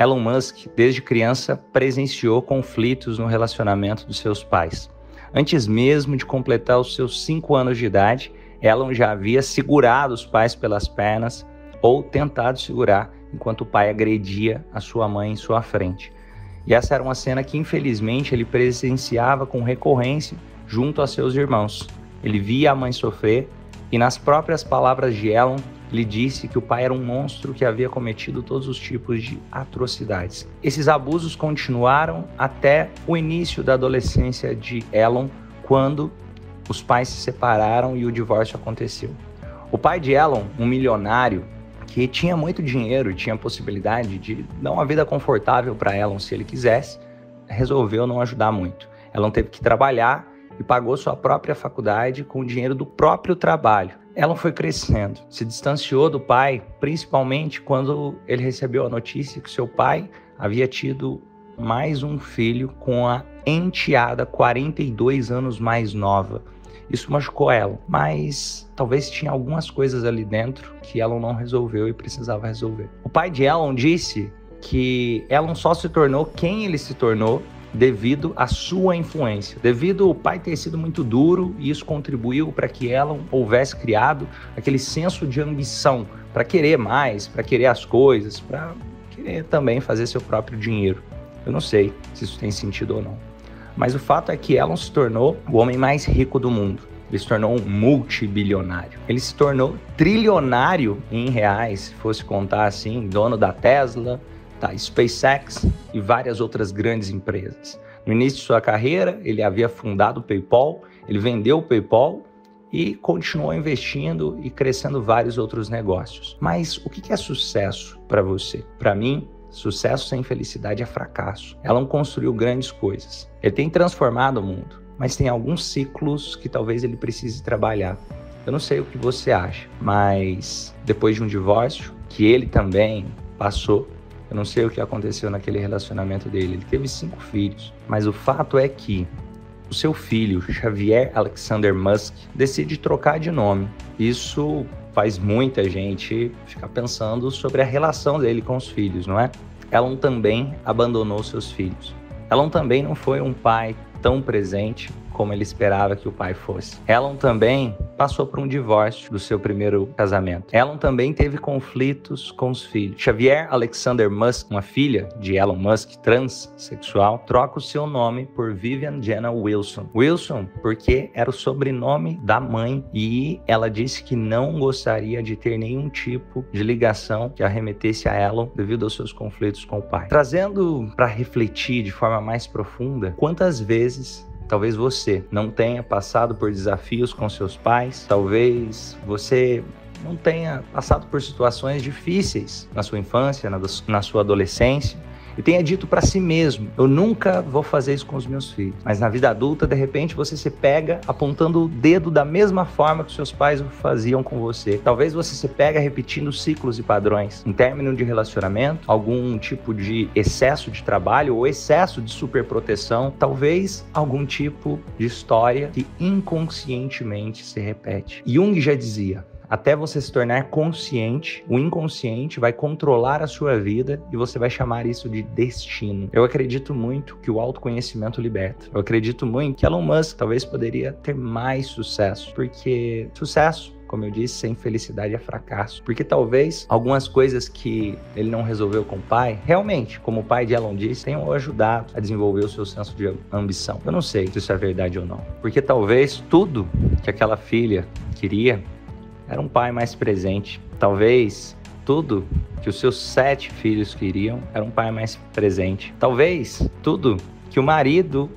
Elon Musk, desde criança, presenciou conflitos no relacionamento dos seus pais. Antes mesmo de completar os seus 5 anos de idade, Elon já havia segurado os pais pelas pernas ou tentado segurar enquanto o pai agredia a sua mãe em sua frente. E essa era uma cena que, infelizmente, ele presenciava com recorrência junto a seus irmãos. Ele via a mãe sofrer e, nas próprias palavras de Elon, lhe disse que o pai era um monstro que havia cometido todos os tipos de atrocidades. Esses abusos continuaram até o início da adolescência de Elon, quando os pais se separaram e o divórcio aconteceu. O pai de Elon, um milionário que tinha muito dinheiro, tinha a possibilidade de dar uma vida confortável para Elon se ele quisesse, resolveu não ajudar muito. Elon teve que trabalhar e pagou sua própria faculdade com o dinheiro do próprio trabalho. Elon foi crescendo, se distanciou do pai, principalmente quando ele recebeu a notícia que seu pai havia tido mais um filho com a enteada 42 anos mais nova. Isso machucou Elon, mas talvez tinha algumas coisas ali dentro que Elon não resolveu e precisava resolver. O pai de Elon disse que Elon só se tornou quem ele se tornou devido à sua influência, devido o pai ter sido muito duro, e isso contribuiu para que Elon houvesse criado aquele senso de ambição para querer mais, para querer as coisas, para querer também fazer seu próprio dinheiro. Eu não sei se isso tem sentido ou não, mas o fato é que Elon se tornou o homem mais rico do mundo. Ele se tornou um multibilionário. Ele se tornou trilionário em reais, se fosse contar assim, dono da Tesla, da SpaceX e várias outras grandes empresas. No início de sua carreira, ele havia fundado o PayPal, ele vendeu o PayPal e continuou investindo e crescendo vários outros negócios. Mas o que é sucesso para você? Para mim, sucesso sem felicidade é fracasso. Elon construiu grandes coisas. Ele tem transformado o mundo, mas tem alguns ciclos que talvez ele precise trabalhar. Eu não sei o que você acha, mas depois de um divórcio, que ele também passou, eu não sei o que aconteceu naquele relacionamento dele. Ele teve 5 filhos, mas o fato é que o seu filho, Xavier Alexander Musk, decide trocar de nome. Isso faz muita gente ficar pensando sobre a relação dele com os filhos, não é? Elon também abandonou seus filhos. Elon também não foi um pai tão presente como ele esperava que o pai fosse. Elon também passou por um divórcio do seu primeiro casamento. Elon também teve conflitos com os filhos. Xavier Alexander Musk, uma filha de Elon Musk, transexual, troca o seu nome por Vivian Jenna Wilson. Wilson porque era o sobrenome da mãe, e ela disse que não gostaria de ter nenhum tipo de ligação que arremetesse a Elon devido aos seus conflitos com o pai. Trazendo para refletir de forma mais profunda, quantas vezes talvez você não tenha passado por desafios com seus pais, talvez você não tenha passado por situações difíceis na sua infância, na sua adolescência, e tenha dito para si mesmo: eu nunca vou fazer isso com os meus filhos. Mas na vida adulta, de repente, você se pega apontando o dedo da mesma forma que seus pais o faziam com você. Talvez você se pega repetindo ciclos e padrões em término de relacionamento, algum tipo de excesso de trabalho ou excesso de superproteção, talvez algum tipo de história que inconscientemente se repete. Jung já dizia: até você se tornar consciente, o inconsciente vai controlar a sua vida e você vai chamar isso de destino. Eu acredito muito que o autoconhecimento liberta. Eu acredito muito que Elon Musk talvez poderia ter mais sucesso, porque sucesso, como eu disse, sem felicidade é fracasso. Porque talvez algumas coisas que ele não resolveu com o pai, realmente, como o pai de Elon disse, tenham ajudado a desenvolver o seu senso de ambição. Eu não sei se isso é verdade ou não, porque talvez tudo que aquela filha queria era um pai mais presente. Talvez tudo que os seus 7 filhos queriam era um pai mais presente. Talvez tudo que o marido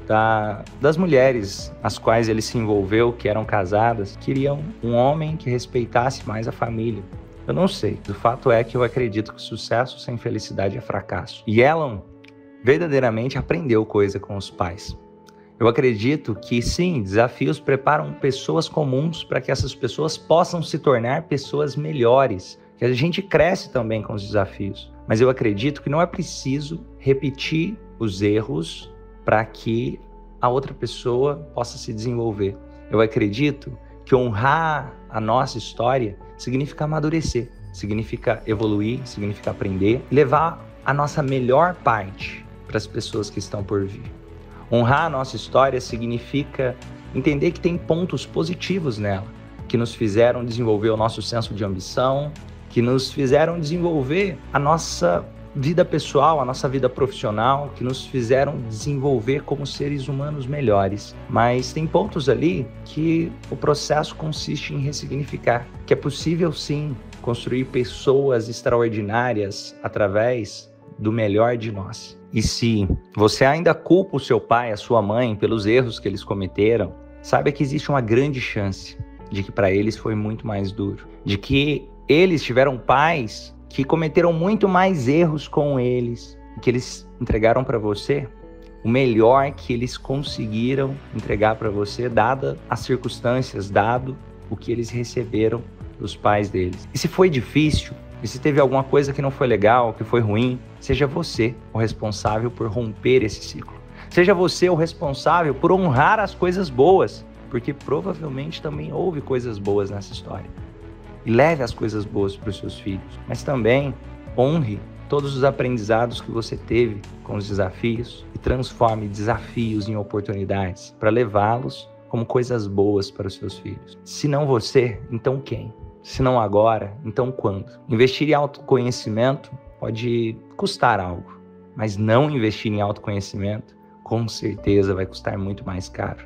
das mulheres às quais ele se envolveu, que eram casadas, queriam um homem que respeitasse mais a família. Eu não sei. O fato é que eu acredito que sucesso sem felicidade é fracasso. E Elon verdadeiramente aprendeu coisa com os pais. Eu acredito que sim, desafios preparam pessoas comuns para que essas pessoas possam se tornar pessoas melhores, que a gente cresce também com os desafios. Mas eu acredito que não é preciso repetir os erros para que a outra pessoa possa se desenvolver. Eu acredito que honrar a nossa história significa amadurecer, significa evoluir, significa aprender, levar a nossa melhor parte para as pessoas que estão por vir. Honrar a nossa história significa entender que tem pontos positivos nela, que nos fizeram desenvolver o nosso senso de ambição, que nos fizeram desenvolver a nossa vida pessoal, a nossa vida profissional, que nos fizeram desenvolver como seres humanos melhores. Mas tem pontos ali que o processo consiste em ressignificar, que é possível sim construir pessoas extraordinárias através do melhor de nós. E se você ainda culpa o seu pai, a sua mãe, pelos erros que eles cometeram, saiba que existe uma grande chance de que para eles foi muito mais duro, de que eles tiveram pais que cometeram muito mais erros com eles, que eles entregaram para você o melhor que eles conseguiram entregar para você, dada as circunstâncias, dado o que eles receberam dos pais deles. E se foi difícil, e se teve alguma coisa que não foi legal, que foi ruim, seja você o responsável por romper esse ciclo. Seja você o responsável por honrar as coisas boas, porque provavelmente também houve coisas boas nessa história. E leve as coisas boas para os seus filhos, mas também honre todos os aprendizados que você teve com os desafios e transforme desafios em oportunidades para levá-los como coisas boas para os seus filhos. Se não você, então quem? Se não agora, então quando? Investir em autoconhecimento pode custar algo, mas não investir em autoconhecimento com certeza vai custar muito mais caro.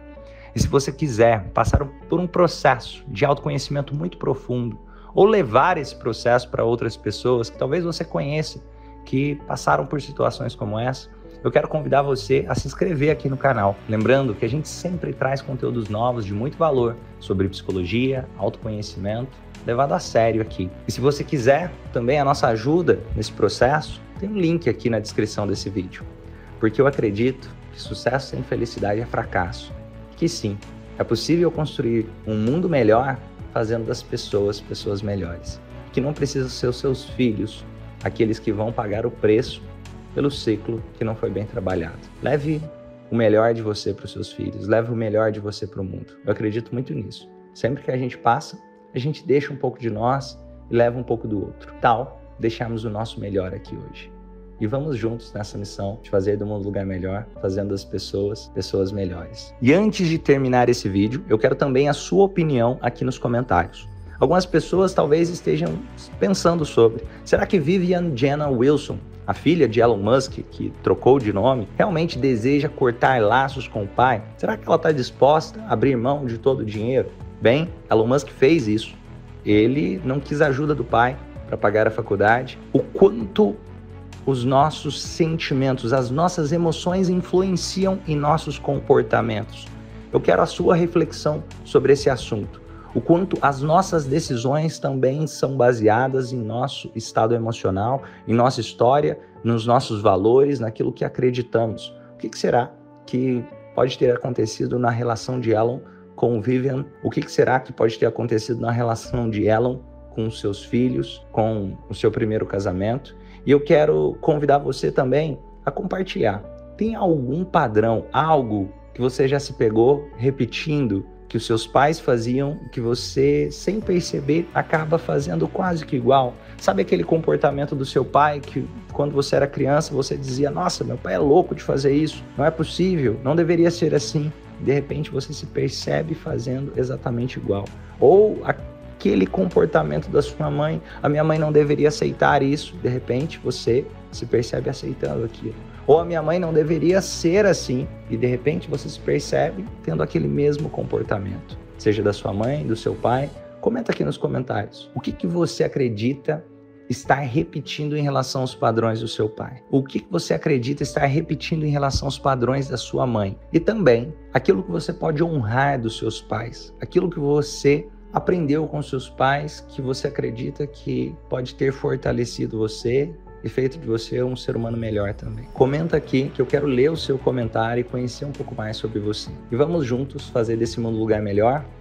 E se você quiser passar por um processo de autoconhecimento muito profundo, ou levar esse processo para outras pessoas que talvez você conheça, que passaram por situações como essa, eu quero convidar você a se inscrever aqui no canal. Lembrando que a gente sempre traz conteúdos novos de muito valor sobre psicologia, autoconhecimento, levado a sério aqui. E se você quiser também a nossa ajuda nesse processo, tem um link aqui na descrição desse vídeo. Porque eu acredito que sucesso sem felicidade é fracasso. Que sim, é possível construir um mundo melhor fazendo das pessoas melhores, que não precisam ser os seus filhos, aqueles que vão pagar o preço pelo ciclo que não foi bem trabalhado. Leve o melhor de você para os seus filhos, leve o melhor de você para o mundo. Eu acredito muito nisso. Sempre que a gente passa, a gente deixa um pouco de nós e leva um pouco do outro. Tal, deixarmos o nosso melhor aqui hoje. E vamos juntos nessa missão de fazer do mundo um lugar melhor, fazendo as pessoas melhores. E antes de terminar esse vídeo, eu quero também a sua opinião aqui nos comentários. Algumas pessoas talvez estejam pensando sobre, será que Vivian Jenna Wilson, a filha de Elon Musk, que trocou de nome, realmente deseja cortar laços com o pai? Será que ela está disposta a abrir mão de todo o dinheiro? Bem, Elon Musk fez isso. Ele não quis a ajuda do pai para pagar a faculdade. O quanto os nossos sentimentos, as nossas emoções influenciam em nossos comportamentos. Eu quero a sua reflexão sobre esse assunto. O quanto as nossas decisões também são baseadas em nosso estado emocional, em nossa história, nos nossos valores, naquilo que acreditamos. O que será que pode ter acontecido na relação de Elon com Vivian? O que será que pode ter acontecido na relação de Elon com os seus filhos, com o seu primeiro casamento? E eu quero convidar você também a compartilhar. Tem algum padrão, algo que você já se pegou repetindo, que os seus pais faziam, que você, sem perceber, acaba fazendo quase que igual? Sabe aquele comportamento do seu pai que, quando você era criança, você dizia: nossa, meu pai é louco de fazer isso, não é possível, não deveria ser assim. De repente, você se percebe fazendo exatamente igual. Ou aquele comportamento da sua mãe, a minha mãe não deveria aceitar isso. De repente, você se percebe aceitando aquilo. Ou a minha mãe não deveria ser assim. E de repente, você se percebe tendo aquele mesmo comportamento, seja da sua mãe, do seu pai. Comenta aqui nos comentários. O que você acredita estar repetindo em relação aos padrões do seu pai? O que você acredita estar repetindo em relação aos padrões da sua mãe? E também, aquilo que você pode honrar dos seus pais. Aquilo que você aprendeu com seus pais, que você acredita que pode ter fortalecido você e feito de você um ser humano melhor também. Comenta aqui que eu quero ler o seu comentário e conhecer um pouco mais sobre você. E vamos juntos fazer desse mundo um lugar melhor,